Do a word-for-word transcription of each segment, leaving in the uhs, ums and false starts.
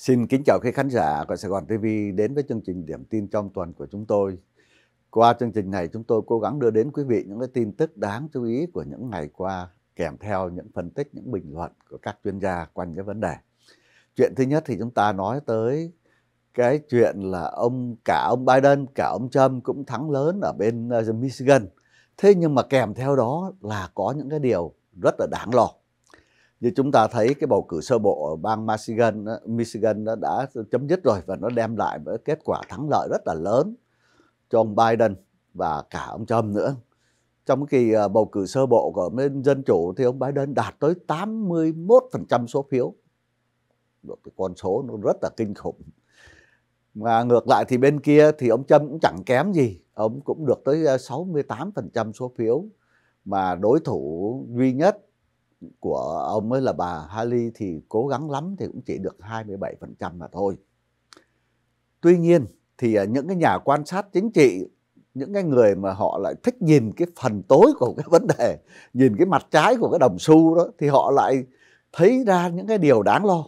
Xin kính chào các khán giả của Sài Gòn ti vi đến với chương trình Điểm tin trong tuần của chúng tôi. Qua chương trình này chúng tôi cố gắng đưa đến quý vị những cái tin tức đáng chú ý của những ngày qua, kèm theo những phân tích, những bình luận của các chuyên gia quanh cái vấn đề. Chuyện thứ nhất thì chúng ta nói tới cái chuyện là ông cả ông Biden, cả ông Trump cũng thắng lớn ở bên Michigan. Thế nhưng mà kèm theo đó là có những cái điều rất là đáng lo. Như chúng ta thấy cái bầu cử sơ bộ ở bang Michigan, Michigan đã, đã chấm dứt rồi và nó đem lại một kết quả thắng lợi rất là lớn cho ông Biden và cả ông Trump nữa. Trong cái kỳ bầu cử sơ bộ của dân chủ thì ông Biden đạt tới tám mươi mốt phần trăm số phiếu. Một cái con số nó rất là kinh khủng. Mà ngược lại thì bên kia thì ông Trump cũng chẳng kém gì. Ông cũng được tới sáu mươi tám phần trăm số phiếu. Mà đối thủ duy nhất của ông ấy là bà Haley thì cố gắng lắm thì cũng chỉ được hai mươi bảy phần trăm mà thôi. Tuy nhiên thì những cái nhà quan sát chính trị, những cái người mà họ lại thích nhìn cái phần tối của cái vấn đề, nhìn cái mặt trái của cái đồng xu đó, thì họ lại thấy ra những cái điều đáng lo.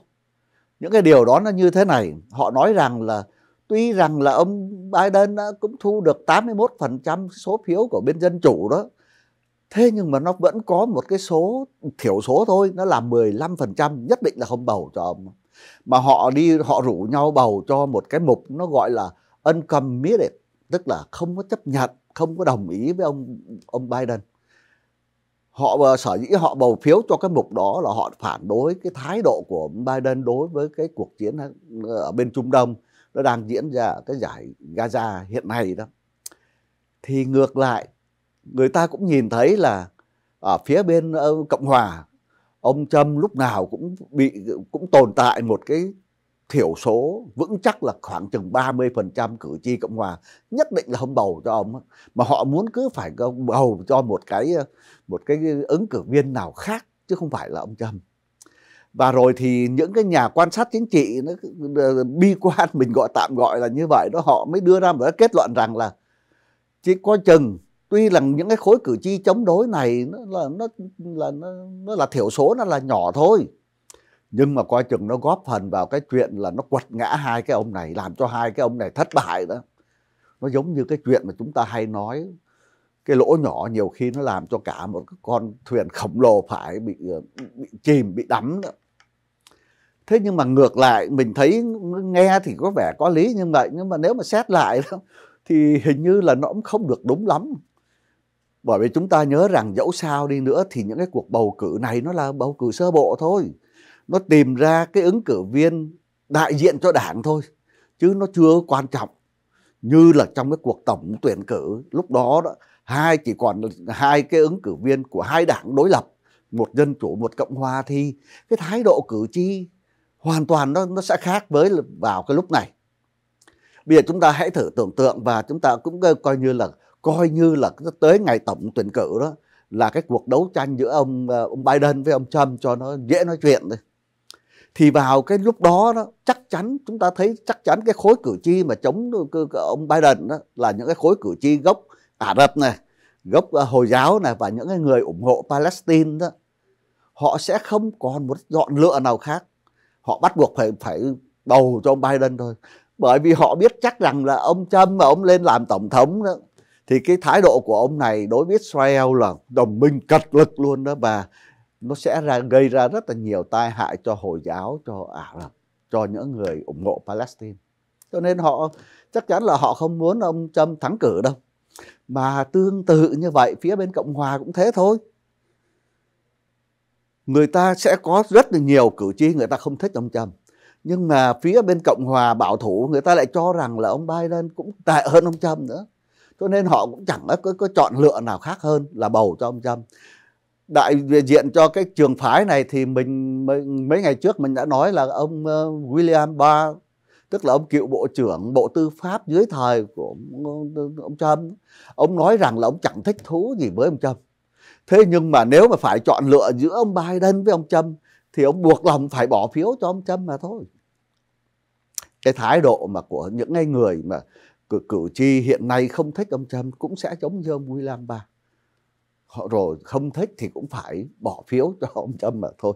Những cái điều đó nó như thế này. Họ nói rằng là tuy rằng là ông Biden cũng thu được tám mươi mốt phần trăm số phiếu của bên dân chủ đó, thế nhưng mà nó vẫn có một cái số thiểu số thôi, nó là mười lăm phần trăm, nhất định là không bầu cho ông. Mà họ đi, họ rủ nhau bầu cho một cái mục nó gọi là Uncommitted, tức là không có chấp nhận, không có đồng ý với ông ông Biden. Họ sở dĩ họ bầu phiếu cho cái mục đó là họ phản đối cái thái độ của ông Biden đối với cái cuộc chiến ở bên Trung Đông nó đang diễn ra ở cái giải Gaza hiện nay đó. Thì ngược lại, người ta cũng nhìn thấy là ở phía bên Cộng Hòa, ông Trump lúc nào cũng bị cũng tồn tại một cái thiểu số vững chắc là khoảng chừng ba mươi phần trăm cử tri Cộng Hòa nhất định là không bầu cho ông, mà họ muốn cứ phải bầu cho một cái một cái ứng cử viên nào khác chứ không phải là ông Trump. Và rồi thì những cái nhà quan sát chính trị nó bi quan, mình gọi tạm gọi là như vậy đó, họ mới đưa ra một cái kết luận rằng là chỉ coi chừng tuy là những cái khối cử tri chống đối này nó là nó là nó, nó là thiểu số, nó là nhỏ thôi, nhưng mà coi chừng nó góp phần vào cái chuyện là nó quật ngã hai cái ông này, làm cho hai cái ông này thất bại đó. Nó giống như cái chuyện mà chúng ta hay nói, cái lỗ nhỏ nhiều khi nó làm cho cả một cái con thuyền khổng lồ phải bị bị chìm, bị đắm đó. Thế nhưng mà ngược lại mình thấy nghe thì có vẻ có lý như vậy, nhưng mà nếu mà xét lại đó, thì hình như là nó cũng không được đúng lắm. Bởi vì chúng ta nhớ rằng dẫu sao đi nữa thì những cái cuộc bầu cử này nó là bầu cử sơ bộ thôi. Nó tìm ra cái ứng cử viên đại diện cho đảng thôi, chứ nó chưa quan trọng như là trong cái cuộc tổng tuyển cử. Lúc đó, đó hai chỉ còn hai cái ứng cử viên của hai đảng đối lập, một dân chủ, một cộng hòa, thì cái thái độ cử tri hoàn toàn nó, nó sẽ khác với vào cái lúc này. Bây giờ chúng ta hãy thử tưởng tượng, và chúng ta cũng coi như là coi như là tới ngày tổng tuyển cử đó là cái cuộc đấu tranh giữa ông ông Biden với ông Trump cho nó dễ nói chuyện thôi. Thì vào cái lúc đó đó, chắc chắn chúng ta thấy chắc chắn cái khối cử tri mà chống ông Biden đó là những cái khối cử tri gốc Ả Rập này, gốc Hồi giáo này, và những cái người ủng hộ Palestine đó, họ sẽ không còn một dọn lựa nào khác. Họ bắt buộc phải phải bầu cho ông Biden thôi. Bởi vì họ biết chắc rằng là ông Trump mà ông lên làm tổng thống đó, thì cái thái độ của ông này đối với Israel là đồng minh cật lực luôn đó, và nó sẽ ra, gây ra rất là nhiều tai hại cho Hồi giáo, cho Ả Rập, cho những người ủng hộ Palestine. Cho nên họ chắc chắn là họ không muốn ông Trump thắng cử đâu. Mà tương tự như vậy phía bên Cộng Hòa cũng thế thôi. Người ta sẽ có rất là nhiều cử tri người ta không thích ông Trump. Nhưng mà phía bên Cộng Hòa bảo thủ người ta lại cho rằng là ông Biden cũng tệ hơn ông Trump nữa. Cho nên họ cũng chẳng có, có chọn lựa nào khác hơn là bầu cho ông Trump. Đại diện cho cái trường phái này thì mình mấy ngày trước mình đã nói là ông William Barr, tức là ông cựu bộ trưởng Bộ Tư pháp dưới thời của ông Trump. Ông nói rằng là ông chẳng thích thú gì với ông Trump. Thế nhưng mà nếu mà phải chọn lựa giữa ông Biden với ông Trump thì ông buộc lòng phải bỏ phiếu cho ông Trump mà thôi. Cái thái độ mà của những người mà cử, cử tri hiện nay không thích ông Trump cũng sẽ giống như ông William Barr. Họ rồi không thích thì cũng phải bỏ phiếu cho ông Trump mà thôi.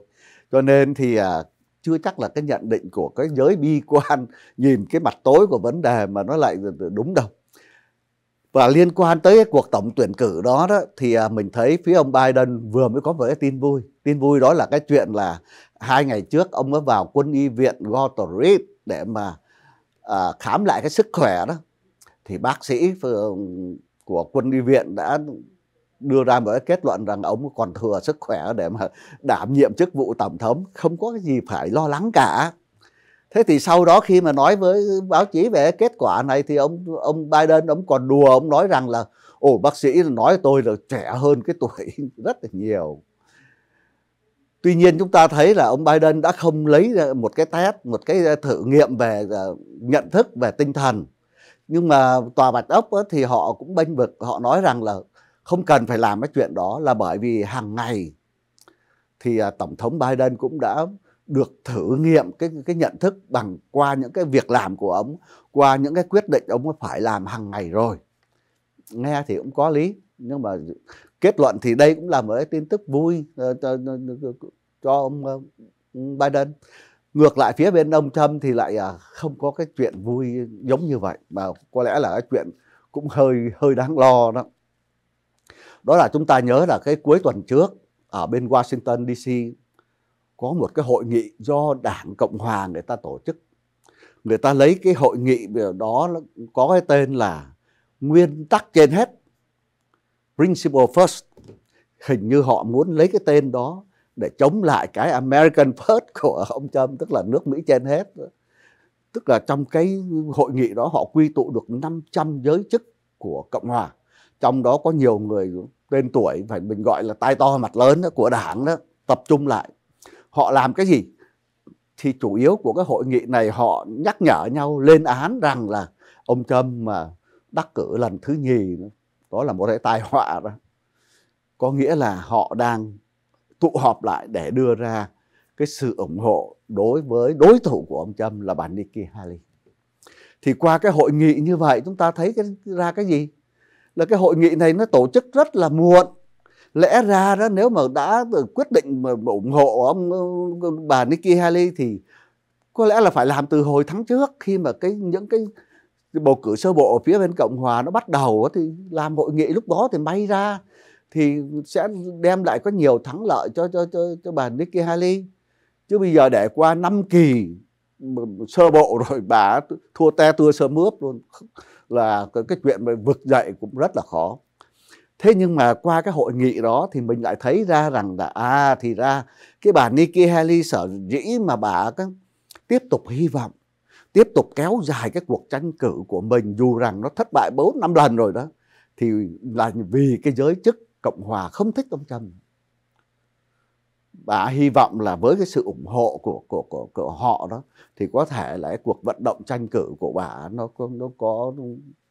Cho nên thì à, chưa chắc là cái nhận định của cái giới bi quan nhìn cái mặt tối của vấn đề mà nó lại đúng đâu. Và liên quan tới cuộc tổng tuyển cử đó, đó thì mình thấy phía ông Biden vừa mới có một cái tin vui. Tin vui đó là cái chuyện là hai ngày trước ông mới vào quân y viện Walter Reed để mà à, khám lại cái sức khỏe đó. Thì bác sĩ của quân y viện đã đưa ra một cái kết luận rằng ông còn thừa sức khỏe để mà đảm nhiệm chức vụ tổng thống, không có cái gì phải lo lắng cả. Thế thì sau đó khi mà nói với báo chí về kết quả này thì ông ông Biden ông còn đùa, ông nói rằng là ồ, bác sĩ nói tôi là trẻ hơn cái tuổi rất là nhiều. Tuy nhiên chúng ta thấy là ông Biden đã không lấy một cái test, một cái thử nghiệm về nhận thức, về tinh thần. Nhưng mà Tòa Bạch Ốc thì họ cũng bênh vực, họ nói rằng là không cần phải làm cái chuyện đó, là bởi vì hàng ngày thì Tổng thống Biden cũng đã được thử nghiệm cái cái nhận thức bằng qua những cái việc làm của ông, qua những cái quyết định ông phải làm hàng ngày rồi. Nghe thì cũng có lý, nhưng mà kết luận thì đây cũng là một cái tin tức vui cho, cho ông Biden. Ngược lại phía bên ông Trump thì lại không có cái chuyện vui giống như vậy, mà có lẽ là cái chuyện cũng hơi hơi đáng lo đó. Đó là chúng ta nhớ là cái cuối tuần trước ở bên Washington đê xê có một cái hội nghị do Đảng Cộng Hòa người ta tổ chức. Người ta lấy cái hội nghị đó có cái tên là nguyên tắc trên hết, Principle First. Hình như họ muốn lấy cái tên đó để chống lại cái American First của ông Trump, tức là nước Mỹ trên hết. Tức là trong cái hội nghị đó họ quy tụ được năm trăm giới chức của Cộng Hòa. Trong đó có nhiều người tên tuổi, phải mình gọi là tai to mặt lớn đó, của đảng đó, tập trung lại. Họ làm cái gì? Thì chủ yếu của cái hội nghị này họ nhắc nhở nhau, lên án rằng là ông Trump mà đắc cử lần thứ nhì đó là một cái tai họa đó. Có nghĩa là họ đang tụ họp lại để đưa ra cái sự ủng hộ đối với đối thủ của ông Trump là bà Nikki Haley. Thì qua cái hội nghị như vậy chúng ta thấy cái, ra cái gì? Là cái hội nghị này nó tổ chức rất là muộn. Lẽ ra đó, nếu mà đã quyết định mà ủng hộ ông bà Nikki Haley thì có lẽ là phải làm từ hồi tháng trước, khi mà cái những cái bầu cử sơ bộ ở phía bên Cộng Hòa nó bắt đầu thì làm hội nghị lúc đó thì may ra thì sẽ đem lại có nhiều thắng lợi cho cho cho, cho bà Nikki Haley. Chứ bây giờ để qua năm kỳ sơ bộ rồi bà thua te tua sơ mướp luôn, là cái, cái chuyện mà vực dậy cũng rất là khó. Thế nhưng mà qua cái hội nghị đó thì mình lại thấy ra rằng là à, thì ra cái bà Nikki Haley sở dĩ mà bà cái, tiếp tục hy vọng, tiếp tục kéo dài cái cuộc tranh cử của mình dù rằng nó thất bại bốn năm lần rồi đó, thì là vì cái giới chức Cộng Hòa không thích ông Trump. Bà hy vọng là với cái sự ủng hộ của, của, của, của họ đó thì có thể là cái cuộc vận động tranh cử của bà nó, nó có...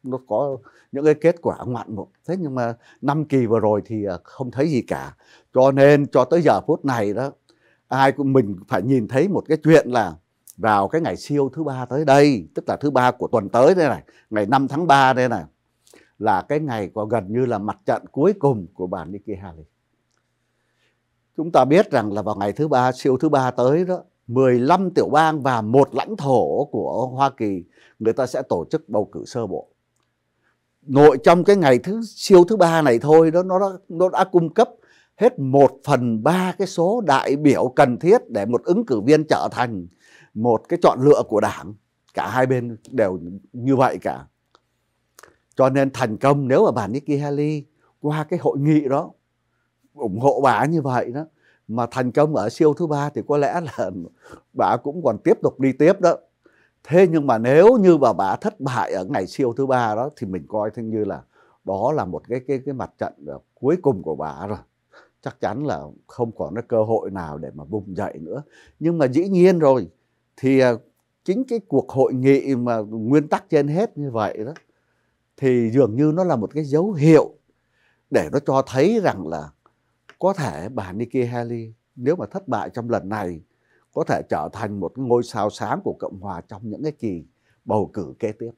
nó có những cái kết quả ngoạn mục. Thế nhưng mà năm kỳ vừa rồi thì không thấy gì cả. Cho nên cho tới giờ phút này đó, ai cũng mình phải nhìn thấy một cái chuyện là vào cái ngày siêu thứ ba tới đây, tức là thứ ba của tuần tới đây này, ngày năm tháng ba đây này, là cái ngày có gần như là mặt trận cuối cùng của bà Nikki Haley. Chúng ta biết rằng là vào ngày thứ ba, siêu thứ ba tới đó, mười lăm tiểu bang và một lãnh thổ của Hoa Kỳ người ta sẽ tổ chức bầu cử sơ bộ. Nội trong cái ngày thứ siêu thứ ba này thôi đó, nó, đã, nó đã cung cấp hết một phần ba cái số đại biểu cần thiết để một ứng cử viên trở thành một cái chọn lựa của đảng. Cả hai bên đều như vậy cả. Cho nên thành công nếu mà bà Nikki Haley qua cái hội nghị đó ủng hộ bà như vậy đó, mà thành công ở siêu thứ ba thì có lẽ là bà cũng còn tiếp tục đi tiếp đó. Thế nhưng mà nếu như bà bà thất bại ở ngày siêu thứ ba đó thì mình coi thế như là đó là một cái cái cái mặt trận cuối cùng của bà rồi. Chắc chắn là không còn cái cơ hội nào để mà vùng dậy nữa. Nhưng mà dĩ nhiên rồi thì chính cái cuộc hội nghị mà nguyên tắc trên hết như vậy đó thì dường như nó là một cái dấu hiệu để nó cho thấy rằng là có thể bà Nikki Haley nếu mà thất bại trong lần này có thể trở thành một ngôi sao sáng của Cộng Hòa trong những cái kỳ bầu cử kế tiếp.